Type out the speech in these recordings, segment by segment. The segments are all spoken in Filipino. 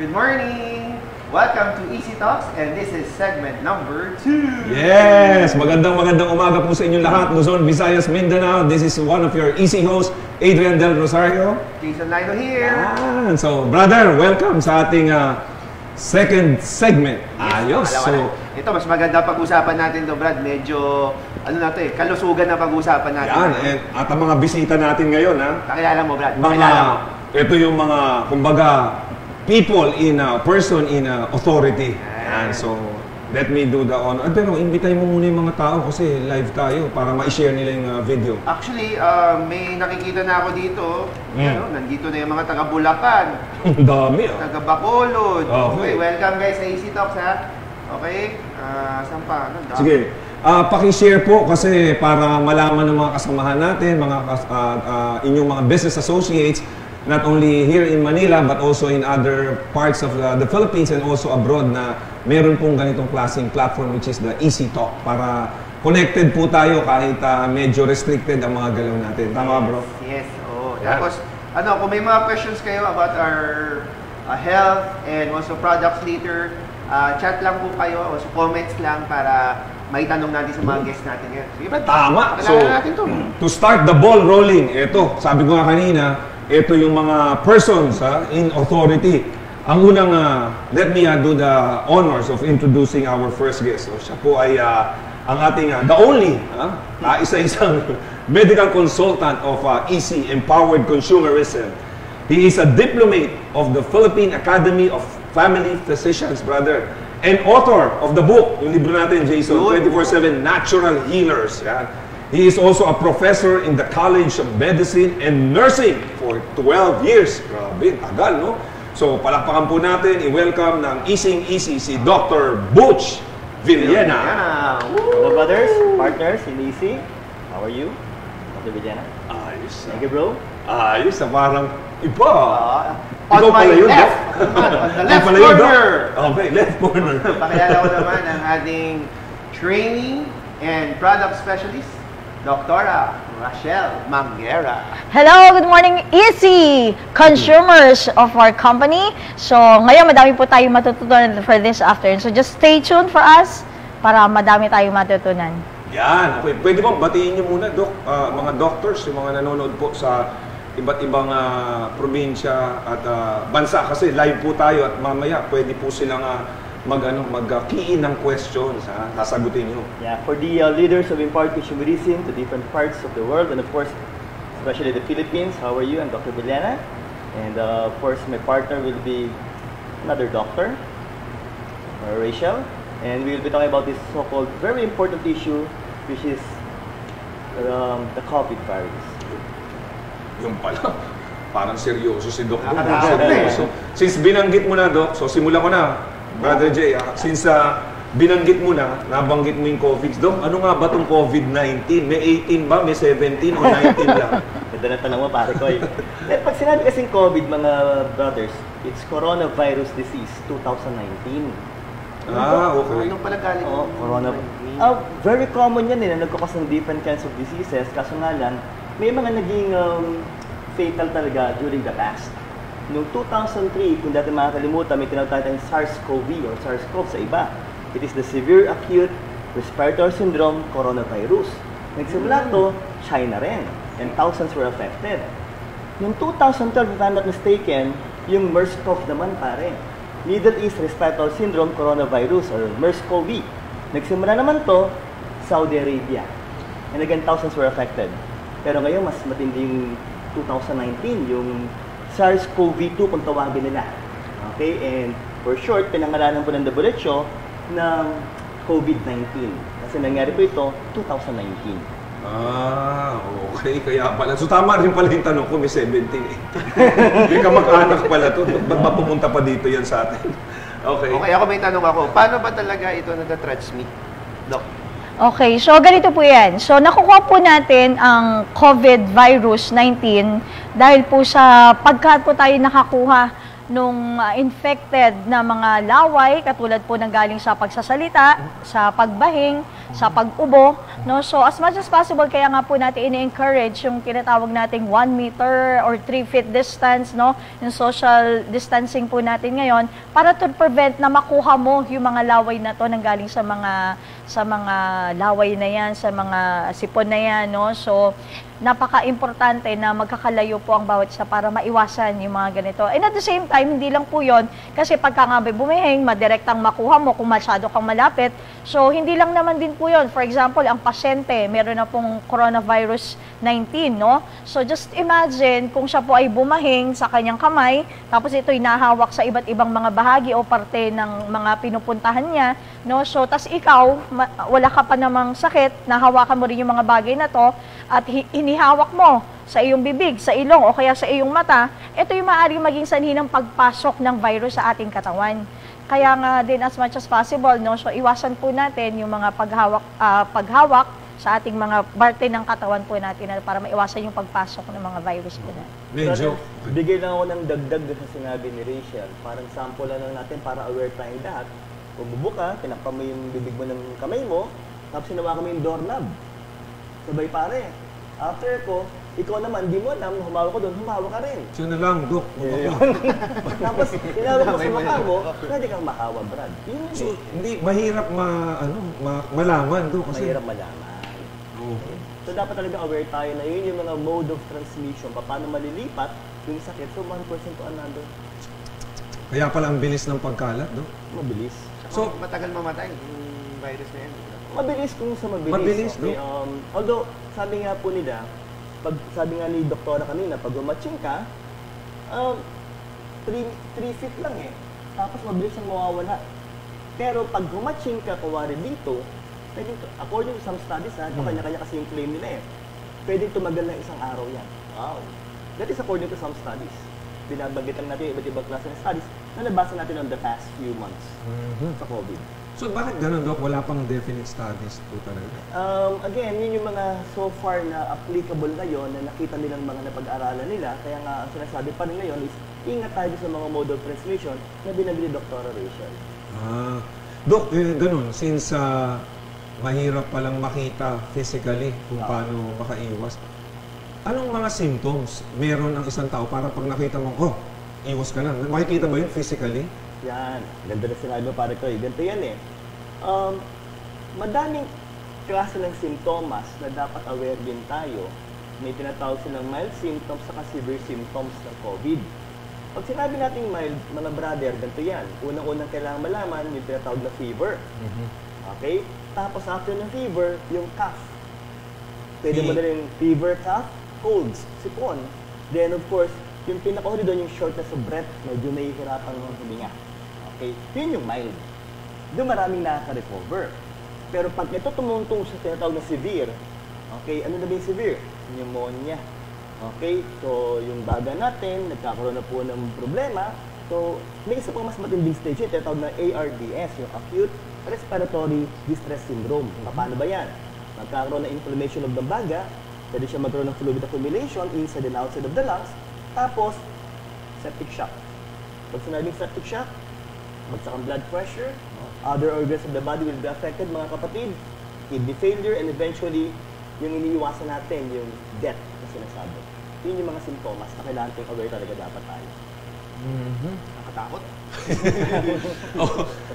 Good morning! Welcome to Easy Talks, and this is segment number 2. Yes! Magandang umaga po sa inyong lahat, Luzon, Visayas, Mindanao. This is one of your Easy hosts, Adrian Del Rosario. Jason Lino here. And so, brother, welcome sa ating second segment. Ayos! Yes, so, ito, mas maganda pag-usapan natin to, Brad. Medyo, ano na to eh, kalusugan na pag-usapan natin. Yan, and, at ang mga bisita natin ngayon, ha? Kakilala mo, Brad. Kakilala mo. Ito yung mga, kumbaga, people in a person in a authority. Yan, so, let me do the honor. Pero, invitay mo muna yung mga tao kasi live tayo para ma-share nila yung video. Actually, may nakikita na ako dito. Ano, nandito na yung mga taga-Bulacan. Dami, oh. Taga-Bacolod. Okay, welcome guys sa Easy Talks, ha? Okay? Saan pa? Sige. Pakishare po kasi para malaman ng mga kasamahan natin, mga inyong mga business associates, not only here in Manila but also in other parts of the Philippines and also abroad na meron pong ganitong klaseng platform which is the EC Talk para connected po tayo kahit medyo restricted ang mga galaw natin. Tama, bro? Yes. Oh. Yeah. Tapos, kung may mga questions kayo about our health and also products later, chat lang po kayo o comments lang para maitanong natin sa mga guests natin ngayon. Sige ba? Tama! So, to start the ball rolling, ito, sabi ko nga kanina, ito yung mga persons in authority. Ang unang, let me do the honors of introducing our first guest. So, siya po ay ang ating, the only, isa-isang medical consultant of EC Empowered Consumerism. He is a diplomate of the Philippine Academy of Family Physicians, brother, and author of the book, yung libro natin, Jason 24/7 Natural Healers. Yeah. He is also a professor in the College of Medicine and Nursing for 12 years. Grabe, tagal, no? So, palakpakan po natin, i-welcome ng Easy si Dr. Butch Villena. Hello, brothers, partners in Easy. How are you? Dr. Villena. Ayos. Thank you, bro. Ayos, parang iba. Ikaw pala yun, Doc. On the left corner. Okay, left corner. Pakilala ko naman ang ating training and product specialist, Dr. Rachelle Manguera. Hello, good morning, Easy consumers of our company. So, ngayon madami po tayong matutunan for this afternoon. So, just stay tuned for us para madami tayong matutunan. Yan. Okay. Pwede bang batiin niyo muna, Doc, mga doctors, yung mga nanonood po sa iba't ibang probinsya at bansa kasi live po tayo at mamaya pwede po silang mag-key in ng questions, sasagutin nyo. Yeah, for the leaders of empowered consumerism to different parts of the world and of course, especially the Philippines, how are you? I'm Dr. Villena and of course my partner will be another doctor, Rachelle, and we will be talking about this so-called very important issue which is the COVID virus. Yung pala, parang seryoso si Doc. So, since binanggit mo na, Doc, so simulan ko na, Brother Jay, since binanggit mo na, nabanggit mo yung COVID, Doc, ano nga ba itong COVID-19? May 18 ba? May 17 o 19 lang? Ganda na tanong mo, pare ko. Pag sinabi kasing COVID, mga brothers, it's coronavirus disease 2019. Okay. Anong pala galing? Coronavirus. Very common yan na nagkakos ng different kinds of diseases, kaso nga lang, may mga naging fatal talaga during the past. Noong 2003, kung dati makakalimutan, may tinatawag tayong SARS-CoV or SARS-CoV sa iba. It is the Severe Acute Respiratory Syndrome Coronavirus. Nagsimula to, China rin. And thousands were affected. Noong 2012, if I'm not mistaken, yung MERS-CoV naman pare. Middle East Respiratory Syndrome Coronavirus or MERS-CoV. Nagsimula naman to, Saudi Arabia. And again, thousands were affected. Pero ngayon, mas matinding 2019, yung SARS-CoV-2 kung tawagin nila. Okay? And for short, pinangalanan po ng WHO ng COVID-19. Kasi nangyari po ito, 2019. Okay. Kaya pala. So tama rin pala yung tanong ko, may 17. May kamag-anak pala ito. Ba't ba pumunta pa dito yan sa atin? Okay. Okay, ako may tanong ako. Paano ba talaga ito natatransmit, Doc? Okay, so ganito po yan. So, nakukuha po natin ang COVID virus 19 dahil po sa pagka po tayo nakakuha nung infected na mga laway, katulad po ng galing sa pagsasalita, sa pagbahing, sa pag-ubo, no? So as much as possible, kaya nga po natin ini-encourage yung tinatawag nating 1 meter or 3 feet distance, no? Yung social distancing po natin ngayon, para to prevent na makuha mo yung mga laway na to nang galing sa mga laway na yan, sa mga sipon na yan, no? So napaka-importante na magkakalayo po ang bawat isa para maiwasan yung mga ganito. And at the same time, hindi lang po yun, kasi pagka nga bumihing, madirektang makuha mo kung masyado kang malapit. So, hindi lang naman din po yun. For example, ang pasyente, meron na pong coronavirus 19, no? So, just imagine kung siya po ay bumahing sa kanyang kamay, tapos ito'y nahawak sa iba't ibang mga bahagi o parte ng mga pinupuntahan niya, no? So, tas ikaw, wala ka pa namang sakit, nahawakan mo rin yung mga bagay na to, at hinihawak mo sa iyong bibig, sa ilong, o kaya sa iyong mata, ito yung maaaring maging sanhi ng pagpasok ng virus sa ating katawan. Kaya nga din as much as possible, no? So, iwasan po natin yung mga paghawak sa ating mga parte ng katawan po natin para maiwasan yung pagpasok ng mga virus po natin. Medyo. Bigay lang ako ng dagdag sa sinabi ni Rachelle. Parang sample lang natin para aware tayong lahat. Kung bubuka, pinakpan mo yung bibig mo ng kamay mo, tapos sinawa kami yung doorknob. Sabay pare. After ko, ikaw naman, di mo alam, humawak ko doon, humawak ka rin. Siya na lang, Dok. Tapos, inawag mo sa mukha mo, pwede kang makawa, Brad. So, hindi, mahirap malaman, Dok. Mahirap malaman. Okay. So, dapat talaga aware tayo na yun yung mga mode of transmission, paano malilipat yung sakit. So, 1% to another. Kaya pala ang bilis ng pagkalat, Dok. Mabilis. So, matagal mamatay yung virus na yan. Mabilis kung sa mabilis. Mabilis, Dok. Although, sabi nga po nila, pag sabi nga ni doktora kanina, pag umatching ka, 3 feet lang eh. Tapos mabilis ang mawawala. Pero pag umatching ka, kuwari dito, pwedeng, according to some studies, kanya-kanya kasi yung claim nila eh, pwedeng tumagal na isang araw yan. Wow. That is according to some studies. Binabagitan natin iba't ibang klase ng studies na nabasa natin on the past few months sa COVID. So, bakit ganun, Doc? Wala pang definite studies po talaga? Again, yun yung mga so far na applicable ngayon na nakita nilang mga napag-aralan nila. Kaya nga, ang sinasabi pa rin ngayon is, ingat tayo sa mga mode of transmission na binagli Dr. Rachelle. Ah, Doc, ganun. Since mahirap palang makita physically kung paano makaiwas, anong mga symptoms meron ang isang tao para pag nakita mo, oh, iwas ka lang. Makikita ba yun physically? Yan. Ganda na sinabi mo, pare ko eh. Ganito yan eh. Madaming klase ng sintomas na dapat aware din tayo. May tinatawag silang mild symptoms saka severe symptoms ng COVID. Pag sinabi natin mild, mga brother, ganito yan. Unang-unang kailangan malaman yung tinatawag na fever. Okay? Tapos after ng fever, yung cough. Pwede mo na rin fever, cough, colds, sipon. Then of course, yung pinakahuli doon yung short na sa breath, medyo nahihirapan ng huminga. Okay? Yun yung mild. Doon maraming nakaka-recover. Pero pag ito tumuntong sa tinatawag na severe, okay, ano na ba yung severe? Pneumonia. Okay? So, yung baga natin, nagkakaroon na po ng problema. So, may isa pang mas matinding stage yung tinatawag na ARDS, yung Acute Respiratory Distress Syndrome. Paano ba yan? Magkakaroon na inflammation of the baga, pwede siya magkaroon ng fluid accumulation inside and outside of the lungs, tapos, septic shock. Pag sinabing septic shock, bagsak ang blood pressure, other organs of the body will be affected, mga kapatid, kidney failure, and eventually, yung iniiwasan natin, yung death na sinasabi. Yun yung mga sintomas na kailangan ko aware talaga dapat tayo. Nakatakot.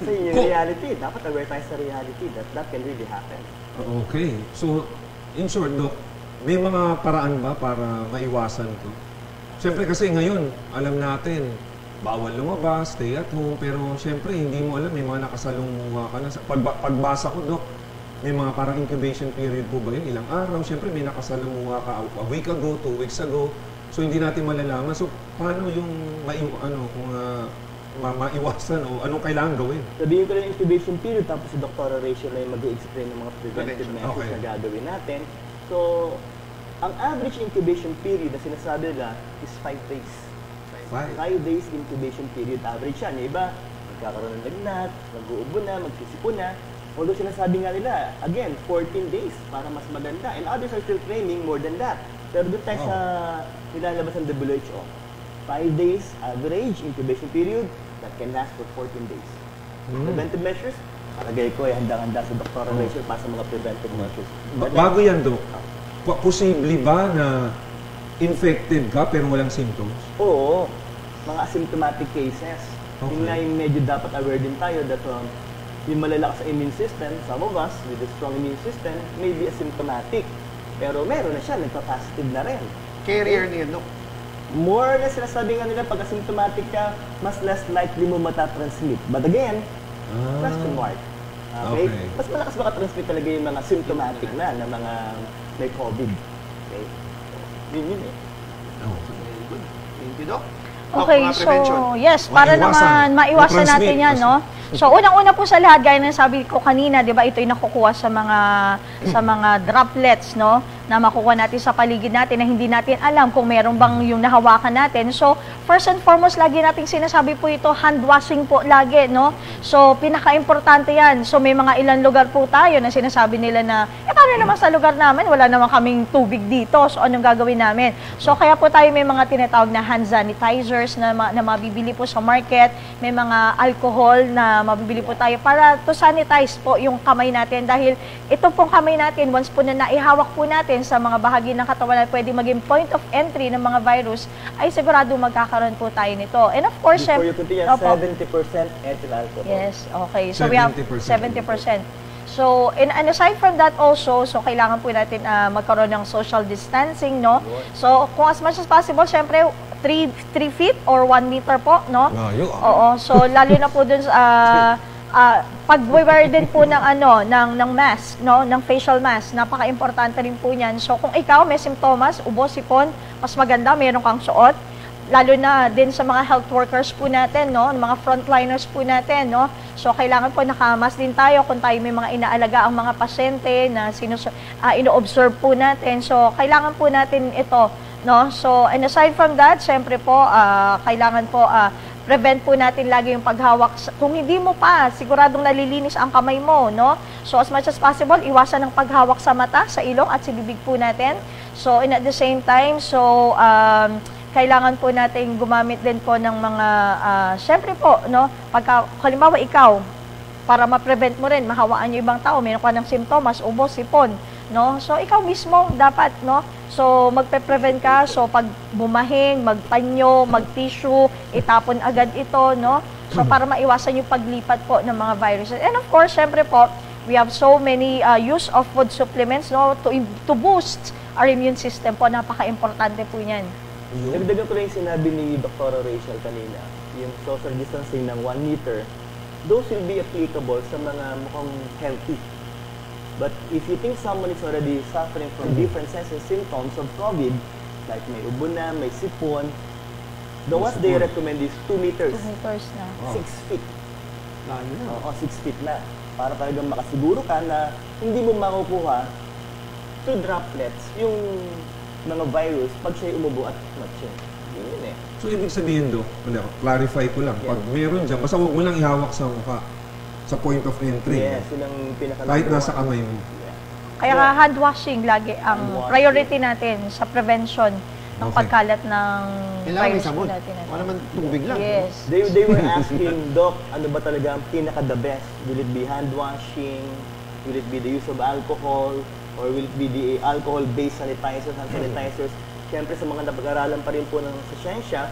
Kasi yun yung reality. Dapat aware tayo sa reality. That can really happen. Okay. So, in short, Doc, may mga paraan ba para maiwasan ito? Siyempre kasi ngayon, alam natin, bawal lumabas, stay at home, pero siyempre hindi mo alam, may mga nakasalunga ka na. Pagbasa ko, Dok, may mga parang incubation period po ba yun? Ilang araw, siyempre may nakasalunga ka a week ago, 2 weeks ago. So hindi natin malalaman. So paano yung maiwasan o anong kailangan gawin? Sabihin ko rin incubation period, tapos si Dr. Rachelle na yung mag-explain ng mga preventive measures na gagawin natin. So, ang average incubation period na sinasabi nila is 5 days. 5 days incubation period average yan. Yung iba, magkakaroon ng lagnat, mag-uubo na, magsisipo na. Although sinasabi nga nila, again, 14 days para mas maganda. And others are still claiming more than that. Pero doon tayo sa nilalabas ng WHO. 5 days average incubation period that can last for 14 days. Preventive measures, palagay ko ay handang-handa sa Dr. Rachelle para sa mga preventive measures. Bago yan, Dok, posible ba na infected ka pero walang symptoms? Oo. Mga asymptomatic cases. Okay. Yung na yung medyo dapat aware din tayo that yung malalakas sa immune system, some of us with a strong immune system may be asymptomatic. Pero meron na siya, nagpa-positive na rin. Carrier niya, no? More na sinasabi nga nila, pag asymptomatic ka, mas less likely mo matatransmit. But again, question mark. Okay? Okay. Mas malakas makatransmit talaga yung mga symptomatic na mga may COVID. Okay? Yun eh. Good. Thank you, Doc. Okay, so yes, para naman maiwasan natin yan, no? So unang-una po sa lahat, gaya na sabi ko kanina, di ba, ito yung nakukuha sa mga droplets, no? Na makukuha natin sa paligid natin na hindi natin alam kung meron bang yung nahawakan natin. So, first and foremost, lagi nating sinasabi po ito, hand washing po lagi, no? So, pinaka-importante yan. So, may mga ilang lugar po tayo na sinasabi nila na, eh, paano naman sa lugar namin? Wala naman kaming tubig dito. So, anong gagawin namin? So, kaya po tayo may mga tinatawag na hand sanitizers na mabibili po sa market. May mga alcohol na mabibili po tayo para to sanitize po yung kamay natin. Dahil ito pong kamay natin, once po na naihawak po natin, sa mga bahagi ng katawan na pwede maging point of entry ng mga virus, ay sigurado magkakaroon po tayo nito. And of course, before you continue, 70% ethyl alcohol. Yes, okay. So 70%. We have 70%. So, and aside from that also, so kailangan po natin magkaroon ng social distancing, no? So, kung as much as possible, syempre, 3 feet or 1 meter po, no? Oo, so lalo na po dun sa... pag-wear din po ng ng mask, no, ng facial mask, napaka-importante rin po niyan. So kung ikaw may simptomas, ubo, sipon, mas maganda meron kang suot. Lalo na din sa mga health workers po natin, no, mga frontliners po natin, no. So kailangan po naka-mask din tayo kung tayo may mga inaalaga ang mga pasyente na ino-observe po natin. So kailangan po natin ito, no. So and aside from that, syempre po kailangan po prevent po natin lagi yung paghawak. Kung hindi mo pa, siguradong nalilinis ang kamay mo, no? So, as much as possible, iwasan ang paghawak sa mata, sa ilong, at sa bibig po natin. So, and at the same time, so, kailangan po natin gumamit din po ng mga, syempre po, no? Pagka, halimbawa, ikaw, para ma-prevent mo rin, mahawaan yung ibang tao, mayroon ka ng simptomas, ubo, sipon, no? So, ikaw mismo, dapat, no? So, magpe-prevent ka. So, pag bumahing, magpanyo, mag-tissue, itapon agad ito, no? So, para maiwasan yung paglipat po ng mga viruses. And of course, syempre po, we have so many use of food supplements, no? To boost our immune system po. Napaka-importante po yan. Nagdagan ko lang yung sinabi ni Dr. Rachelle kanina, yung social distancing ng 1 meter, those will be applicable sa mga mukhang healthy. But if you think someone is already suffering from different signs and symptoms of COVID, like may ubo na, may sipon, the ones they recommend is 2 meters. 2 meters na. 6 feet. Oo, 6 feet na. Para talagang makasiguro ka na hindi mo makukuha through droplets yung mga virus pag siya'y umubo at matcha. Yun eh. So, ibig sabihin do, clarify ko lang, pag meron dyan, basta huwag mo lang ihawak sa mukha. Sa point of entry. Yes, yun ang pinaka-number. Kahit nasa kamay mo. Kaya hand washing lagi ang priority natin sa prevention ng pagkalat ng virus natin. Wala naman tubig lang. Yes. They were asking, Doc, ano ba talaga ang pinaka-the best? Will it be hand washing? Will it be the use of alcohol? Or will it be the alcohol-based sanitizers, hand sanitizers? Siyempre sa mga napag-aralan pa rin po ng siyensya,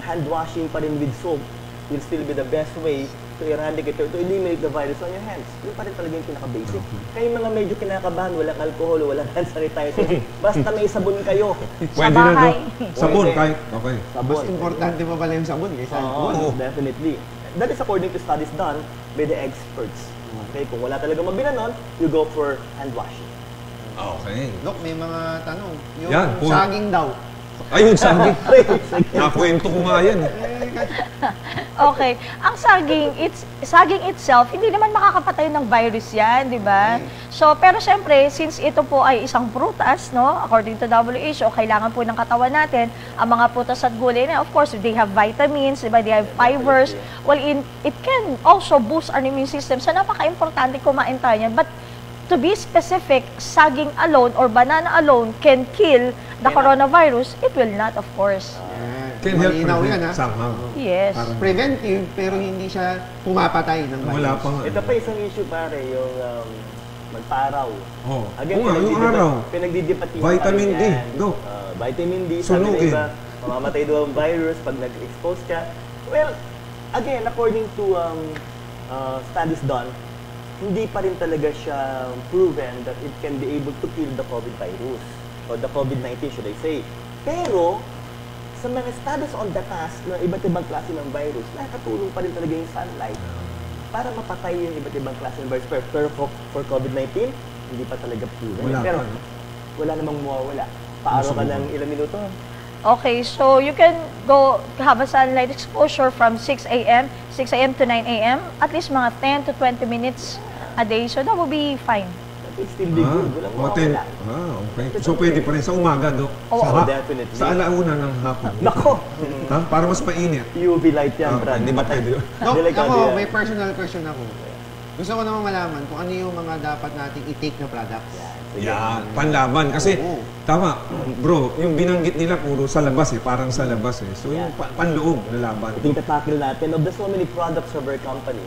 hand washing pa rin with soap will still be the best way to eradicate or to eliminate the virus on your hands. Yun pa rin talaga yung pinaka-basic. Kayo mga medyo kinakabahan, walang alcohol, walang hand sanitizer, basta may sabon kayo. Sa bahay. Sabon, kahit. Okay. Mas importante pa pala yung sabon kaysa alcohol. Definitely. That is according to studies done by the experts. Okay, kung wala talaga mabila nun, you go for hand washing. Okay. Look, may mga tanong. Yung saging daw. Ayun, saging. Nakwento ko nga yan. Okay. Ang saging itself, hindi naman makakapatay ng virus yan, di ba? So, pero syempre, since ito po ay isang prutas, no, according to WHO, kailangan po ng katawan natin, ang mga prutas at gulay na, of course, they have vitamins, di ba? They have fibers. Well, it can also boost our immune system. So, napaka-importante kumain tayo yan. But, to be specific, saging alone or banana alone can kill the coronavirus. It will not, of course. Can help prevent somehow. Yes. Parang preventive, pero hindi siya pumapatay ng virus. Wala pa nga. Ito pa isang issue pare, yung magpa-araw. Oo. Again, yung araw. Pinagdidipati. Vitamin D. Go. Vitamin D. Sunugin. Sabi na iba, mamamatay daw ang virus pag nag-expose ka. Well, again, according to studies done, hindi pa rin talaga siya proven that it can be able to kill the COVID virus or the COVID-19 should I say. Pero, sa mga studies on the task na iba't ibang klase ng virus, nakakatulong pa rin talaga yung sunlight para mapatay yung iba't ibang klase ng virus. Pero for COVID-19, hindi pa talaga proven. Wala. Pero wala namang mawawala. Paaro ka ng ilang minuto. Okay, so you can go have a sunlight exposure from 6 a.m. to 9 a.m. At least mga 10 to 20 minutes a day. So that will be fine. It's still be good. Okay. So pwede pa rin sa umaga, Dok? Oo, definitely. Sa alauna ng hapon. Nako! Para mas mainit. UV light yan, Brad. Hindi matay. Ako, may personal question ako. Gusto ko naman malaman kung ano yung mga dapat nating i-take na products. Yan, panlaban. Kasi, tama, bro, yung binanggit nila puro sa labas eh. Parang sa labas eh. So yung panloob na laban. Ititatakil natin of the so many products of our company.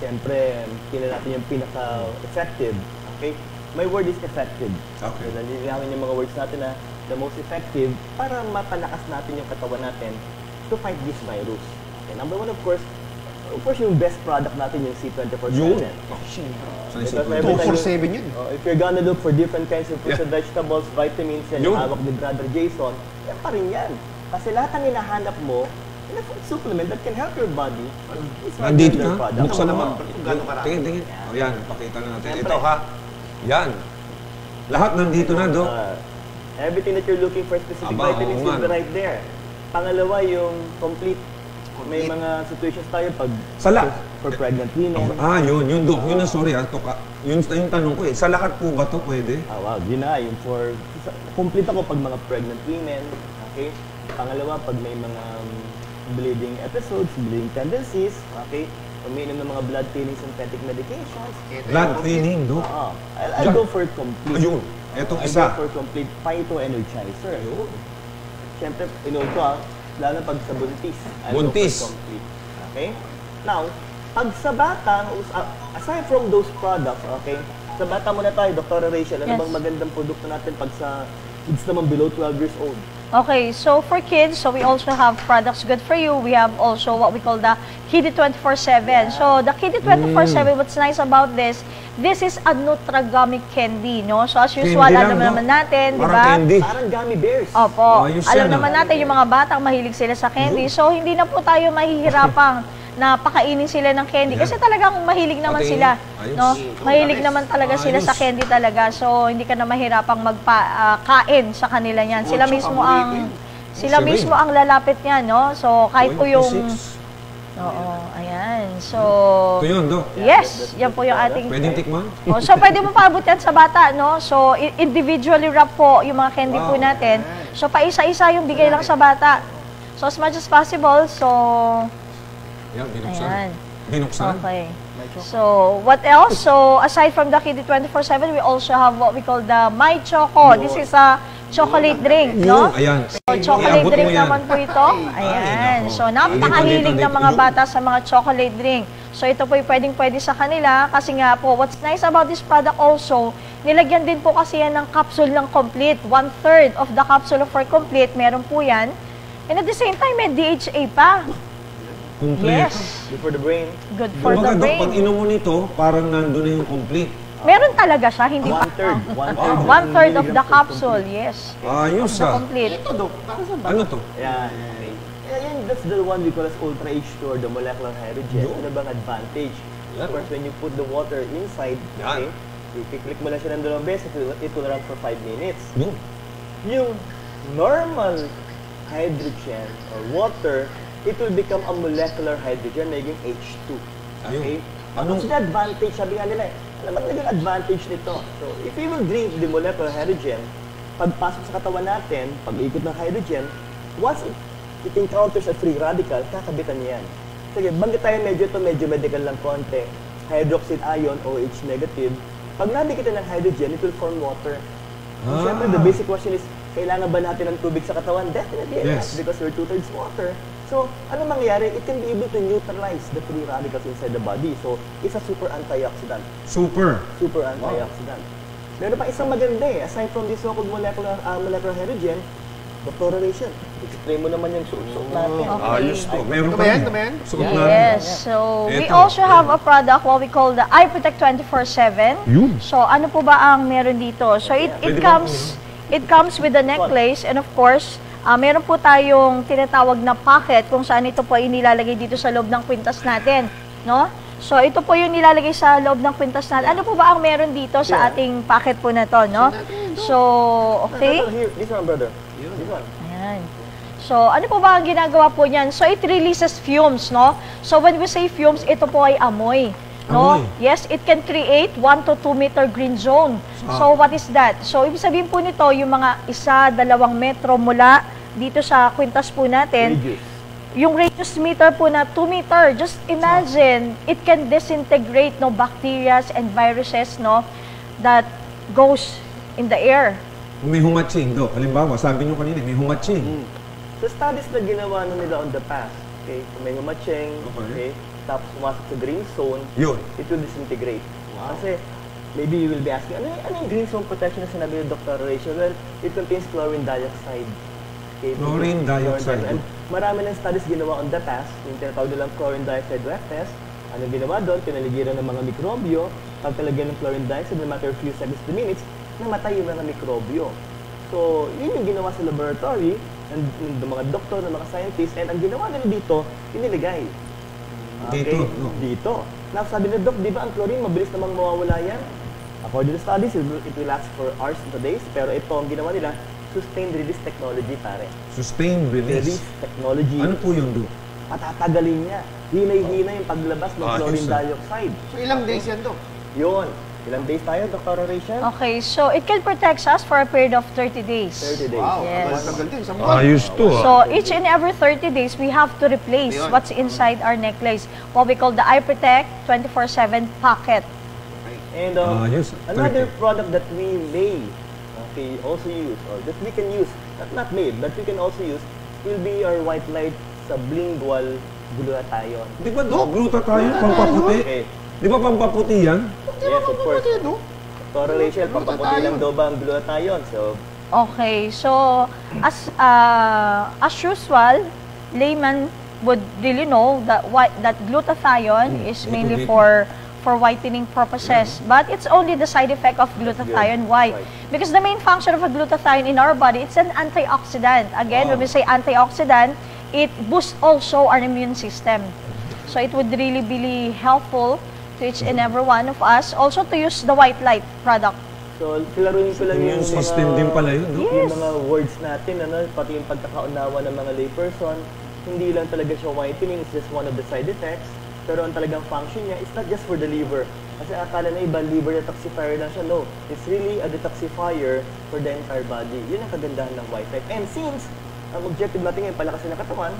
Siyempre, kailangan natin yung pinaka-effective. Okay? My word is effective. Okay. So, nalilangin yung mga words natin na the most effective para mapalakas natin yung katawan natin to fight this virus. Okay, number one, of course, yung best product natin, yung C24/7. C24/7 yun. If you're gonna look for different kinds of fruits and vegetables, vitamins, yan yung hawak ni Brother Jason, yan pa rin yan. Kasi lahat ang hinahanap mo, in a food supplement that can help your body. Nandito na, buksan naman. Tingin, tingin. O yan, pakita na natin. Ito ha. Yan. Lahat nandito na, Dok. Everything that you're looking for, specific vitamins will be right there. Pangalawa, yung complete. May mga situations tayo pag for pregnant women. Yun Dok. Yun na, sorry ha. Yun yung tanong ko eh. Sa lahat po ba ito pwede? Wow, yun na. Yung for, complete ako pag mga pregnant women. Okay? Pangalawa, pag may mga bleeding episodes, bleeding tendencies. Okay? Uminom ng mga blood thinning synthetic medications. Blood thinning, Dok? Oo. I'll go for complete. Ayun. Itong isa. I'll go for complete phyto-energizer. Ayun. Siyempre, inom ko ha. Lalo pag sa buntis. Buntis. Okay? Now, pag sa bata, aside from those products, okay? Sa bata muna tayo, Dr. Rachelle, ano bang magandang produkto natin pag sa kids naman below 12 years old? Okay, so for kids, so we also have products good for you. We have also what we call the Kitty 24/7. So the Kitty 24/7, what's nice about this, this is a nutragamic candy, no? So as usual, alam naman natin, di ba? Parang gummy bears. Opo. Alam naman natin yung mga batang mahilig sila sa candy. So hindi na po tayo mahihirapang na pakainin sila ng candy. Kasi talagang mahilig naman sila, no? Mahilig naman talaga sila sa candy talaga. So hindi ka na mahirapang magkain sa kanila yan. Sila mismo ang lalapit niyan, no? So kahit po yung ayan. So ito yun, Dok. Yes, yan po yung ating pwedeng tikman. So pwede mo paabot yan sa bata, no? So individually wrap po yung mga candy po natin. So paisa-isa yung bigay lang sa bata. So as much as possible, so ayan, binuksan. Binuksan. Okay. So, what else? So, aside from the Kitty 24/7, we also have what we call the My Choco. This is a chocolate drink, no? Ayan. So, chocolate drink naman po ito. Ayan. So, napakahilig ng mga bata sa mga chocolate drink. So, ito po ay pwedeng-pwede sa kanila kasi nga po, what's nice about this product also, nilagyan din po kasi yan ng capsule ng complete. 1/3 of the capsule for complete, meron po yan. And at the same time, may DHA pa. Complete. Good for the brain. Good for the brain. Pag inom mo nito, parang nandun na yung complete. Meron talaga siya, hindi pa. 1/3 of the capsule, yes. Ayos ha. Ito, Dok. Ano to? Ayan, that's the one we call as Ultra-H2 or the molecular hydrogen. Ano bang advantage? Of course, when you put the water inside, i-click mo lang siya ng dalawang beses, it will run for 5 minutes. Yung normal hydrogen or water, it will become a molecular hydrogen, naging H2. Okay? What's the advantage? Sabi nga nila eh. Alam mo talagang advantage nito. So, if we will drink the molecular hydrogen, pagpasok sa katawan natin, pag-ikot ng hydrogen, once it encounters a free radical, kakabitan niyan. Sige, banggit tayo medyo medical lang konti. Hydroxide ion, OH negative. Pag nabikitan ng hydrogen, it will form water. Siyempre, the basic question is, Kailangan ba natin ng tubig sa katawan? Definitely yes, because we're 2/3 water. So, ano mangyayari? It can be able to neutralize the free radicals inside the body. So, it's a super antioxidant. Super? Super antioxidant. Wow. Meron pa isang maganda eh. Aside from this so-called molecular hydrogen, doctoration. Explain mo naman yung suot natin. Ayos to. Meron pa yan? Yes. So, we also have a product, what we call the iProtect 24/7. So, ano po ba ang meron dito? So, it comes with the necklace and of course, meron po tayong tinatawag na pocket kung saan ito po ay nilalagay dito sa loob ng kwintas natin. No? So, ito po yung nilalagay sa loob ng kwintas natin. Ano po ba ang meron dito sa ating packet po na to, no? So, okay. This one, brother. Ayan. So, ano po ba ang ginagawa po niyan? So, it releases fumes, no? So, when we say fumes, ito po ay amoy. No? Amoy. Yes, it can create 1 to 2 meter green zone. Ah. So, what is that? So, ibig sabihin po nito, yung mga 1-2 metro mula dito sa kwintas po natin, yung radius meter po na 2 meter, just imagine, it can disintegrate no bacteria and viruses no that goes in the air. May humatching do. Halimbawa, sabi nyo kanina, may humatching. So, studies na ginawa nila on the past, okay? Kung may humatching, okay? Tapos pumasok sa green zone, it will disintegrate. Wow. Kasi, maybe you will be asking, ano yung green zone protection na sinabi ni Dr. Rachelle? Well, it contains chlorine dioxide. Okay? Chlorine dioxide. And marami ng studies ginawa on the past, yung tinatawag nilang chlorine dioxide wet test. Ano ginawa doon? Pinaligiran ng mga mikrobyo, pagkalagyan ng chlorine dioxide, no matter few seconds to minutes, namatay yung mga mikrobyo. So, yun yung ginawa sa laboratory ng mga doktor, ng mga scientists, and ang ginawa nila dito, iniligay. Okay? Dito? Dito. Now, sabi na, Doc, di ba ang chlorine, mabilis namang mawawala yan? According to studies, it will last for hours to days, pero ito, ang ginawa nila, sustained release technology, pare. Sustained release? Release technology. Ano po yung do? Patatagalin niya. Hinay-hinay yung paglabas ng chlorine dioxide. So, ilang days yan, Doc? Yun. Ilang days tayo, Dr. Rachelle? Okay, so it can protect us for a period of 30 days. 30 days. Wow, matagal din. Ayos to. So each and every 30 days, we have to replace what's inside our necklace. What we call the iProtect 24/7 pocket. And another product that we may also use, or that we can use, that we can also use, will be our white light sublingual glutathione. Di ba, Doc? Glutathione, pampaputi? Di ba pampaputi yan? Yes, of course. Dr. Rachelle, pampaputi lang daw ba ang glutathione? Okay, so as usual, layman would really know that glutathione is mainly for whitening purposes. But it's only the side effect of glutathione. Why? Because the main function of a glutathione in our body, it's an antioxidant. Again, when we say antioxidant, it boosts also our immune system. So it would really be helpful to each and every one of us, also to use the white light product. So, kilaruin ko lang yung system din pala yun, no? Yung mga words natin, ano, pati yung pagkakaunawa ng mga layperson, hindi lang talaga siya whitening, it's just one of the side effects, pero ang talagang function niya, it's not just for the liver. Kasi akala na iba, liver detoxifier lang siya, no. It's really a detoxifier for the entire body. Yun ang kagandahan ng white light. And since, ang objective natin ngayon, palakasin ng katawan,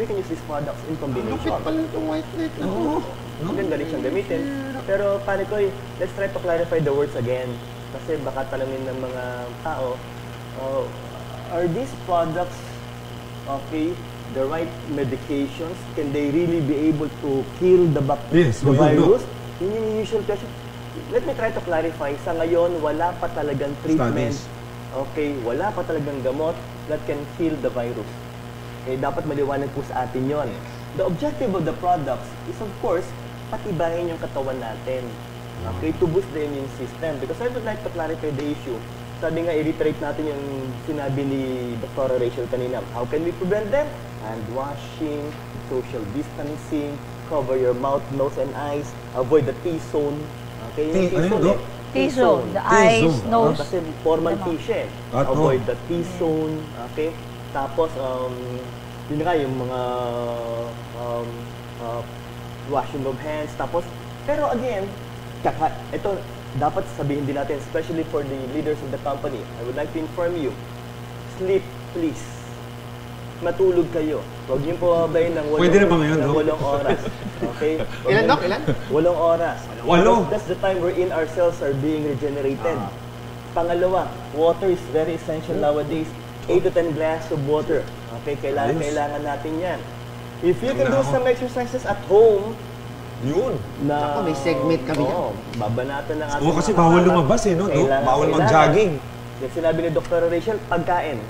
we can use these products in combination. Ang lupit pala itong white light na ito. Magandang siyang gamitin. Pero, Panikoy, let's try to clarify the words again. Kasi baka tanongin ng mga tao, are these products, the right medications? Can they really be able to kill the bacteria, the virus? Yun yung usual question. Let me try to clarify. Sa ngayon, wala pa talagang treatment. Okay, wala pa talagang gamot that can kill the virus. Eh, dapat maliwanag po sa atin yon. The objective of the products is, of course, patibayin yung katawan natin, okay, to boost the immune system. Because I would like to clarify the issue. Sabi nga, i-reiterate natin yung sinabi ni Dr. Rachelle kanina. How can we prevent them? Hand washing, social distancing, cover your mouth, nose, and eyes, avoid the T-zone. Okay, yung T-zone. T-zone, the eyes, nose. Kasi formal T-zone. Avoid the T-zone. Okay, tapos, yun nga, yung mga washing of hands, tapos, pero again, ito, dapat sabihin din natin, especially for the leaders of the company, I would like to inform you, sleep, please. Matulog kayo. Huwag niyo po babayin ng 8 oras. Okay? Ilan, Doc? Ilan? 8 oras. That's the time wherein our cells are being regenerated. Pangalawa, water is very essential nowadays. 8 to 10 glasses of water. Okay, kailangan natin yan. If you can do some exercises at home, yun. Ako, may segment kami yan. Babanatan ng ating kasi bawal lumabas eh, no? Bawal mag-jogging. Kasi sinabi ni Dr. Rachelle, pagkain.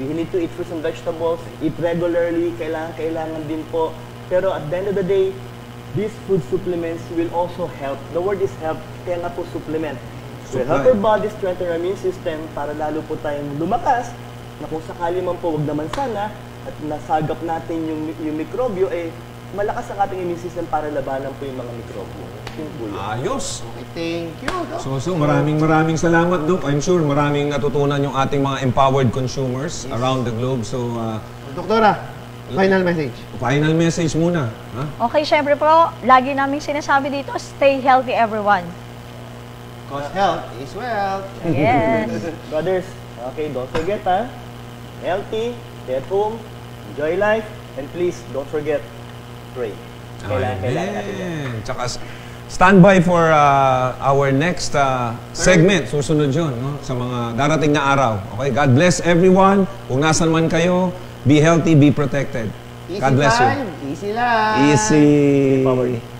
You need to eat fruits and vegetables, eat regularly, kailangan din po. Pero at the end of the day, these food supplements will also help. The word is help, kaya nga po supplement. So help our body strengthen our immune system para lalo po tayong lumakas na kung sakali man po, wag naman sana, at nasagap natin yung mikrobyo, eh, malakas ang ating immune system para labanan po yung mga mikrobyo. Ayos! Okay, thank you, Doc. So, maraming salamat, Doc. I'm sure maraming natutunan yung ating mga empowered consumers around the globe. So, Doktora, final message. Final message muna. Okay, syempre po, lagi namin sinasabi dito, stay healthy everyone. Because health is wealth. Yes. Brothers, okay, don't forget, ha? Healthy, stay at home, enjoy life, and please, don't forget, pray. Kailangan natin yan. Tsaka, stand by for our next segment. Susunod yun, no? Sa mga darating na araw. Okay? God bless everyone. Kung nasan man kayo, be healthy, be protected. God bless you. Easy life. Easy.